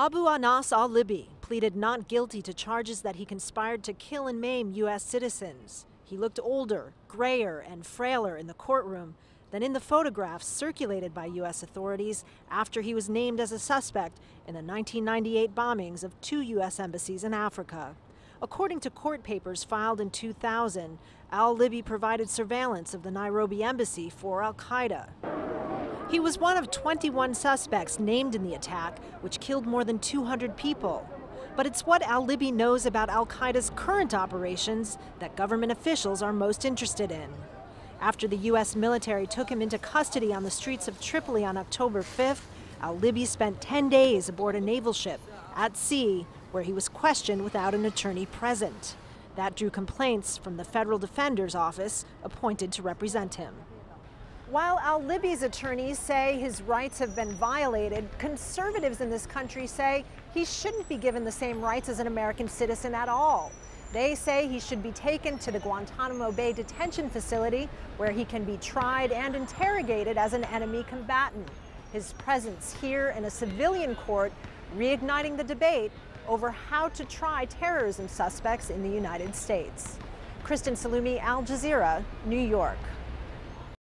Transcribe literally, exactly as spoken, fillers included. Abu Anas al-Libi pleaded not guilty to charges that he conspired to kill and maim U S citizens. He looked older, grayer, and frailer in the courtroom than in the photographs circulated by U S authorities after he was named as a suspect in the nineteen ninety-eight bombings of two U S embassies in Africa. According to court papers filed in two thousand, al-Libi provided surveillance of the Nairobi embassy for Al Qaeda. He was one of twenty-one suspects named in the attack, which killed more than two hundred people. But it's what al-Libi knows about al-Qaeda's current operations that government officials are most interested in. After the U S military took him into custody on the streets of Tripoli on October fifth, al-Libi spent ten days aboard a naval ship at sea, where he was questioned without an attorney present. That drew complaints from the Federal Defender's Office, appointed to represent him. While al-Libi's attorneys say his rights have been violated, conservatives in this country say he shouldn't be given the same rights as an American citizen at all. They say he should be taken to the Guantanamo Bay detention facility, where he can be tried and interrogated as an enemy combatant. His presence here in a civilian court reigniting the debate over how to try terrorism suspects in the United States. Kristen Saloomey, Al Jazeera, New York.